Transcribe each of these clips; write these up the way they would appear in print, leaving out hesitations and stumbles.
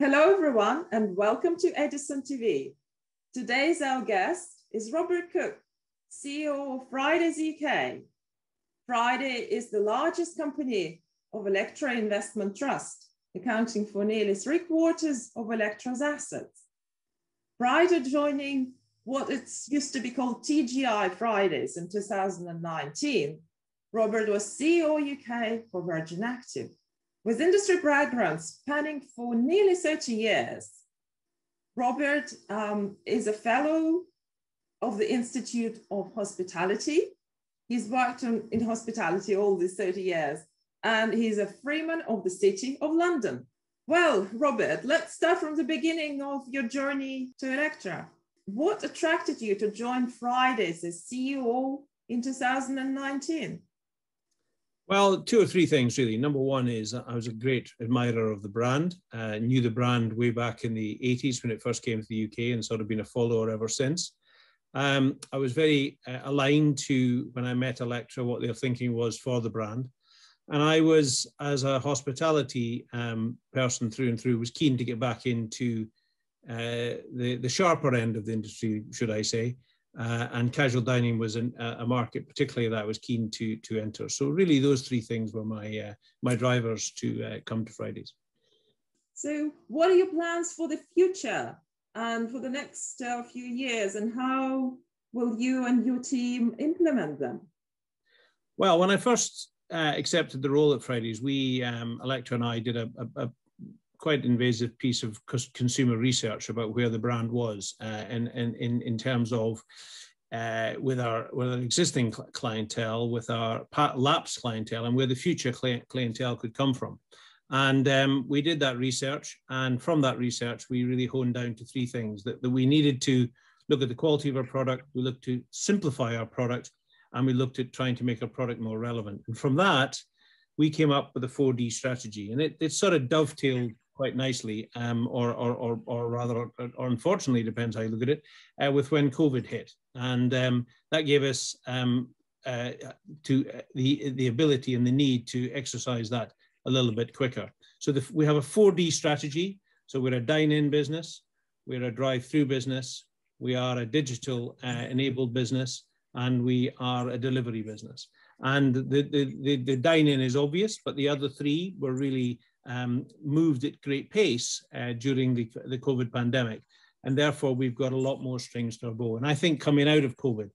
Hello everyone and welcome to Edison TV. Today's our guest is Robert Cook, CEO of Fridays UK. Friday is the largest company of Electra Investment Trust, accounting for nearly 3/4 of Electra's assets. Prior to joining what used to be called TGI Fridays in 2019, Robert was CEO UK for Virgin Active, with industry backgrounds spanning for nearly 30 years. Robert is a fellow of the Institute of Hospitality. He's worked in hospitality all these 30 years, and he's a Freeman of the City of London. Well, Robert, let's start from the beginning of your journey to Electra. What attracted you to join Fridays as CEO in 2019? Well, two or three things, really. Number one is I was a great admirer of the brand. Knew the brand way back in the 80s when it first came to the UK and sort of been a follower ever since. I was very aligned to, when I met Electra, what their thinking was for the brand. And I was, as a hospitality person through and through, was keen to get back into the sharper end of the industry, should I say. And casual dining was a market particularly that I was keen to enter. So really those three things were my drivers to come to Fridays. So what are your plans for the future and for the next few years, and how will you and your team implement them? Well, when I first accepted the role at Fridays, we, Electra and I, did a quite invasive piece of consumer research about where the brand was in terms of with our existing clientele, with our lapsed clientele, and where the future clientele could come from. And we did that research, and from that research we really honed down to three things: that we needed to look at the quality of our product, we looked to simplify our product, and we looked at trying to make our product more relevant. And from that we came up with a 4D strategy, and it sort of dovetailed quite nicely, or rather, unfortunately, depends how you look at it, with when COVID hit. And that gave us the ability and the need to exercise that a little bit quicker. So we have a 4D strategy. So we're a dine-in business, we're a drive-through business, we are a digital enabled business, and we are a delivery business. And the dine-in is obvious, but the other three were really moved at great pace during the COVID pandemic. And therefore, we've got a lot more strings to our bow. And I think coming out of COVID,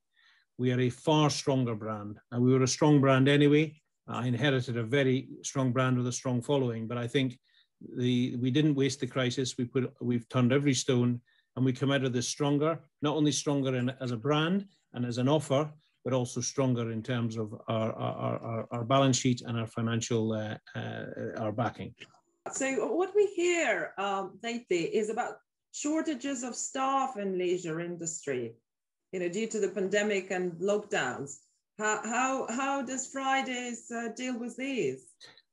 we are a far stronger brand. And we were a strong brand anyway. I inherited a very strong brand with a strong following, but I think we didn't waste the crisis. We've turned every stone, and we come out of this stronger, not only stronger as a brand and as an offer, but also stronger in terms of our balance sheet and our financial our backing. So what we hear lately is about shortages of staff in leisure industry, due to the pandemic and lockdowns. How does Fridays deal with these?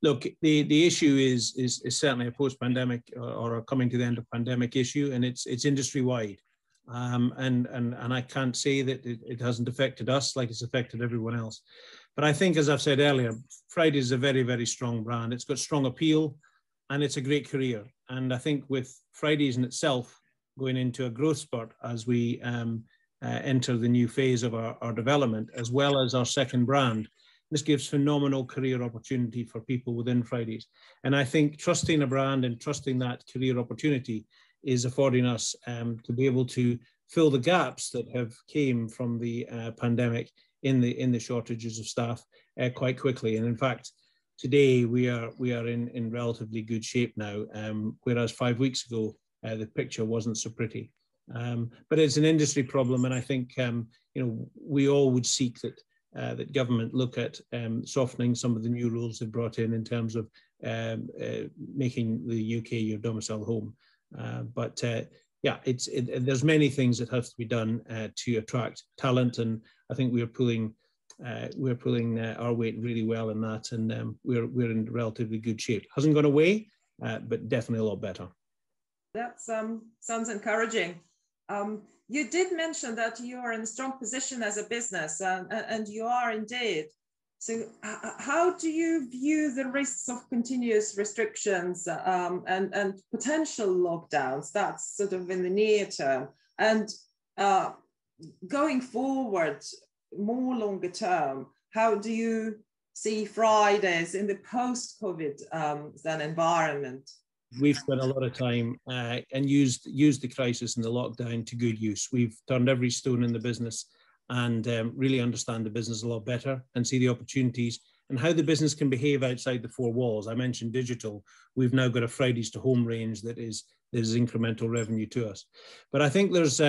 Look, the issue is certainly a post-pandemic or coming to the end of pandemic issue, and it's industry-wide. And I can't say that it hasn't affected us like it's affected everyone else. But I think, as I've said earlier, Fridays is a very, very strong brand. It's got strong appeal, and it's a great career. And I think with Fridays in itself going into a growth spurt as we enter the new phase of our development, as well as our second brand, this gives phenomenal career opportunity for people within Fridays. And I think trusting a brand and trusting that career opportunity is affording us to be able to fill the gaps that have came from the pandemic in the shortages of staff quite quickly. And in fact, today we are in relatively good shape now, whereas 5 weeks ago the picture wasn't so pretty. But it's an industry problem, and I think we all would seek that government look at softening some of the new rules they've brought in terms of making the UK your domicile home. There's many things that have to be done to attract talent, and I think we are pulling our weight really well in that, and we're in relatively good shape. Hasn't gone away, but definitely a lot better. That sounds encouraging. You did mention that you are in a strong position as a business, and you are indeed. So how do you view the risks of continuous restrictions and potential lockdowns? That's sort of in the near term. And going forward, more longer term, how do you see Fridays in the post-COVID environment? We've spent a lot of time and used the crisis and the lockdown to good use. We've turned every stone in the business and really understand the business a lot better and see the opportunities and how the business can behave outside the four walls. I mentioned digital. We've now got a Fridays to Home range that is incremental revenue to us. But I think there's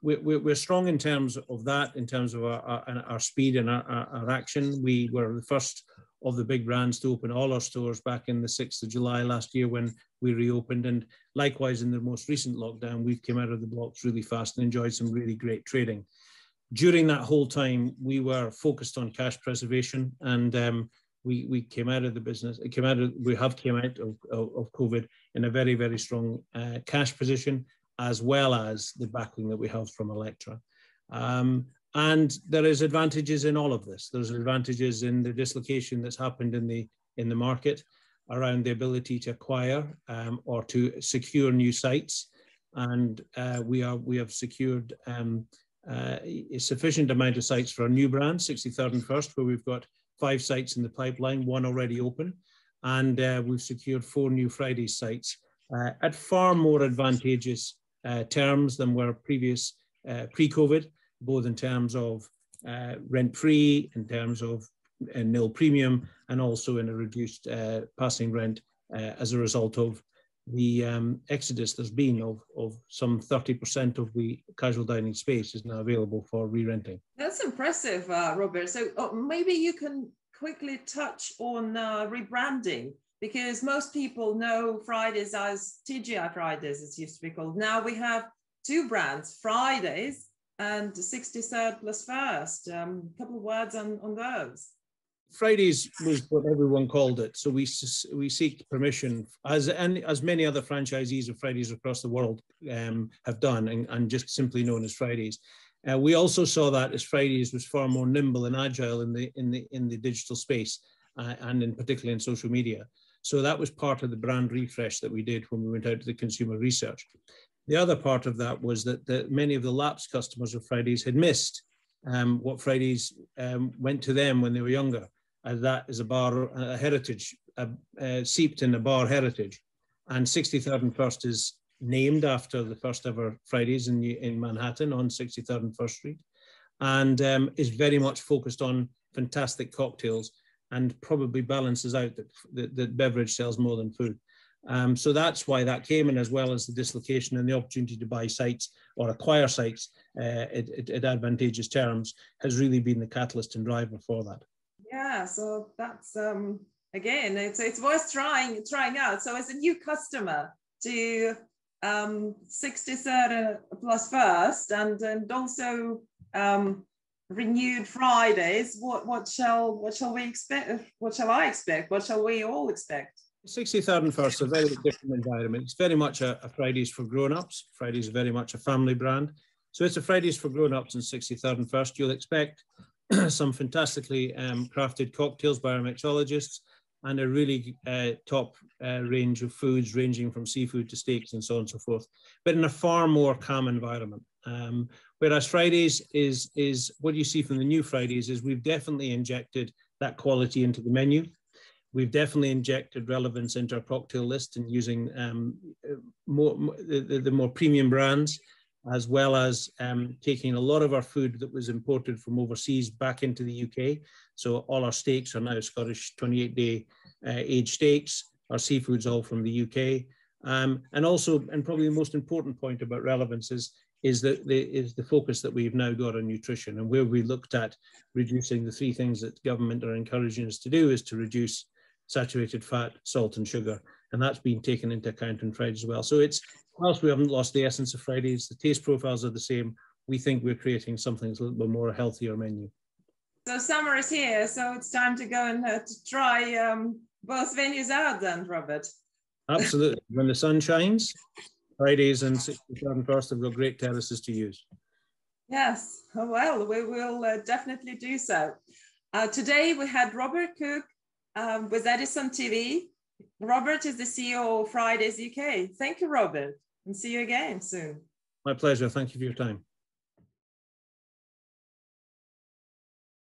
we're strong in terms of that, in terms of our speed and our action. We were the first of the big brands to open all our stores back in the 6th of July last year when we reopened. And likewise, in the most recent lockdown, we've come out of the blocks really fast and enjoyed some really great trading. During that whole time, we were focused on cash preservation, and we came out of the business. We have come out of COVID in a very, very strong cash position, as well as the backing that we have from Electra. And there is advantages in all of this. There's advantages in the dislocation that's happened in the market around the ability to acquire or to secure new sites, and we have secured a sufficient amount of sites for our new brand, 63rd and 1st, where we've got 5 sites in the pipeline, 1 already open, and we've secured 4 new Friday sites at far more advantageous terms than were previous pre-COVID, both in terms of rent-free, in terms of nil premium, and also in a reduced passing rent as a result of the exodus there's been of some 30% of the casual dining space is now available for re-renting. That's impressive, Robert. So maybe you can quickly touch on rebranding, because most people know Fridays as TGI Fridays, as it used to be called. Now we have 2 brands, Fridays and 63rd plus 1st. A couple of words on those. Fridays was what everyone called it, so we seek permission, as many other franchisees of Fridays across the world have done, and just simply known as Fridays. We also saw that as Fridays was far more nimble and agile in the digital space, and in particular in social media. So that was part of the brand refresh that we did when we went out to the consumer research. The other part of that was that many of the lapsed customers of Fridays had missed what Fridays went to them when they were younger. That is a bar heritage, seeped in a bar heritage. And 63rd and 1st is named after the first ever Fridays in Manhattan on 63rd and 1st Street, and is very much focused on fantastic cocktails, and probably balances out that beverage sells more than food. So that's why that came in, as well as the dislocation and the opportunity to buy sites or acquire sites at advantageous terms has really been the catalyst and driver for that. Yeah, so that's, again, it's worth trying out. So as a new customer to 63rd plus 1st and also renewed Fridays, what shall I expect? What shall we all expect? 63rd and 1st are a very different environment. It's very much a Fridays for grown-ups. Fridays are very much a family brand. So it's a Fridays for grown-ups and 63rd and 1st. You'll expect some fantastically crafted cocktails by our mixologists, and a really top range of foods ranging from seafood to steaks and so on and so forth, but in a far more calm environment. Whereas Fridays is what you see from the new Fridays is we've definitely injected that quality into the menu. We've definitely injected relevance into our cocktail list and using the more premium brands, as well as taking a lot of our food that was imported from overseas back into the UK. So all our steaks are now Scottish 28-day aged steaks, our seafood's all from the UK. And also, and probably the most important point about relevance is the focus that we've now got on nutrition, and where we looked at reducing the 3 things that government are encouraging us to do is to reduce saturated fat, salt and sugar, and that's been taken into account in Fridays as well. So it's, whilst we haven't lost the essence of Fridays, the taste profiles are the same, we think we're creating something that's a little bit more a healthier menu. So summer is here, so it's time to go and to try both venues out then, Robert. Absolutely, when the sun shines, Fridays and 63rd and 1st have got great terraces to use. Yes, well, we will definitely do so. Today we had Robert Cook with Edison TV. Robert is the CEO of Fridays UK. Thank you, Robert, and see you again soon. My pleasure. Thank you for your time.